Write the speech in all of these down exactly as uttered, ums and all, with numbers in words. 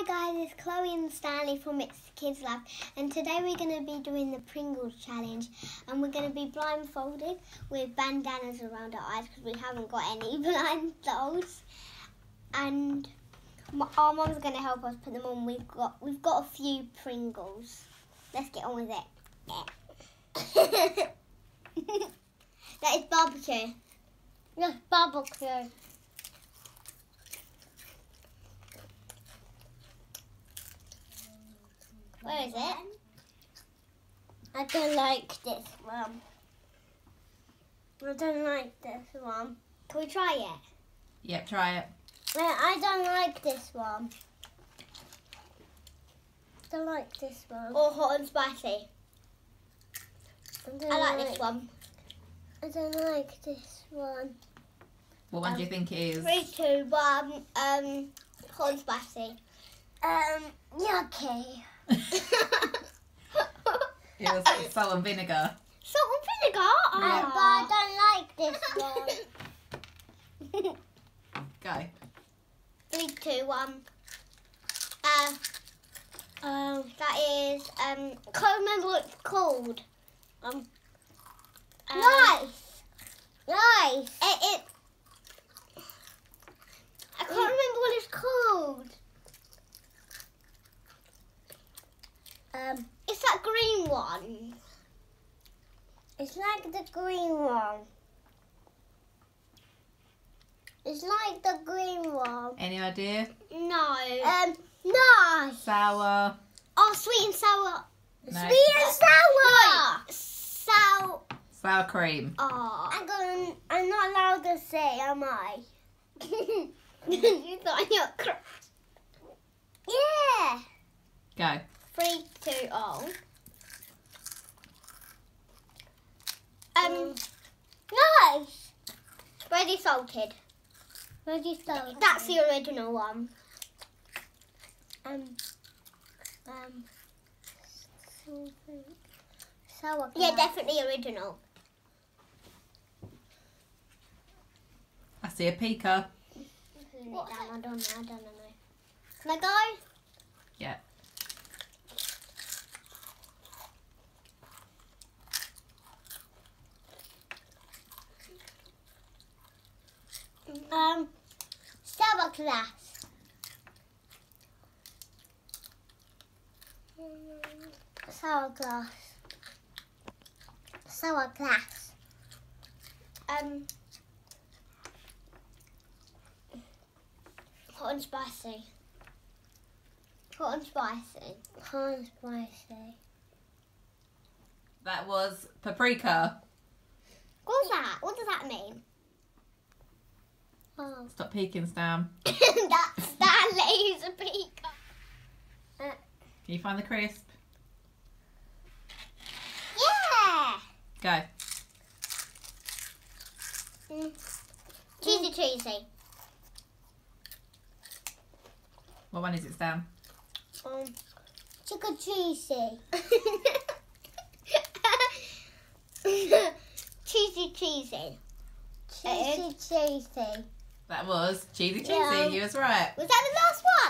Hi guys, it's Chloe and Stanley from It's Kids Lab, and today we're going to be doing the Pringles challenge, and we're going to be blindfolded with bandanas around our eyes because we haven't got any blindfolds, and our mum's going to help us put them on. We've got we've got a few Pringles. Let's get on with it. Yeah. That is barbecue. That's barbecue. Where is it? I don't like this one. I don't like this one. Can we try it? Yep, try it. I don't like this one. I don't like this one. Or hot and spicy. I, I like, like this one. I don't like this one. What one um, do you think it is? Three, two, one. Um, hot and spicy. Um, yucky. It was like salt and vinegar. Salt and vinegar? Oh, yeah. But I don't like this one. Go. Three, two, one. Uh, uh, that is, um, can't remember what it's called. Um, um Nice! Nice! It, it, I can't mm. remember what it's called. Um, it's that green one. It's like the green one. It's like the green one. Any idea? No. Um, no. Sour. Oh, sweet and sour. No. Sweet and sour. No. Sour. Sour cream. Oh, I'm going, I'm not allowed to say, am I? You thought I got cr Yeah. Go. Three, two, oh. Um, nice. Ready salted. Ready salted. That's the original one. Um, um, sour. Yeah, definitely original. I see a peaker. What? I don't know. I don't know. Can I go? Yeah. Um, sour class. Sour class. Sour class. Um, hot and spicy. Hot and spicy. Hot and spicy. That was paprika. What was that? What does that mean? Oh. Stop peeking, Stan. That's Stanley's a peeker. Uh, Can you find the crisp? Yeah! Go. Mm. Cheesy, cheesy. What one is it, Stan? Um, chicken cheesy. Cheesy, cheesy. Cheesy, cheesy. That was cheesy, cheesy. Yeah. You was right. Was that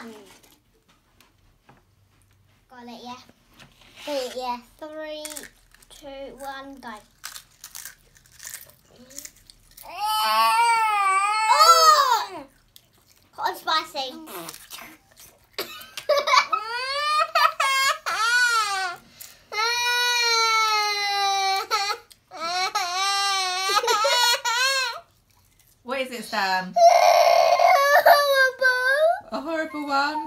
the last one? Got it, yeah. Got it, yeah. Three, two, one, go. Oh! Hot and spicy. What is it, Stan? Horrible. A horrible one? Yeah.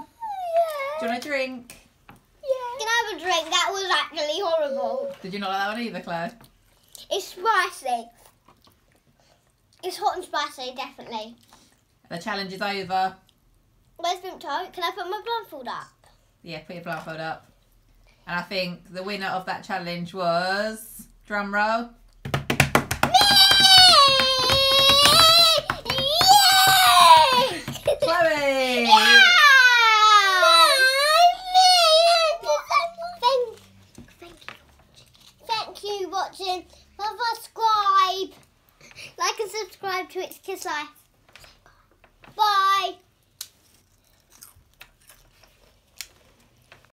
Do you want a drink? Yeah. Can I have a drink? That was actually horrible. Did you not like that one either, Claire? It's spicy. It's hot and spicy, definitely. The challenge is over. Where's Vimto? Can I put my blindfold up? Yeah, put your blindfold up. And I think the winner of that challenge was... drum roll.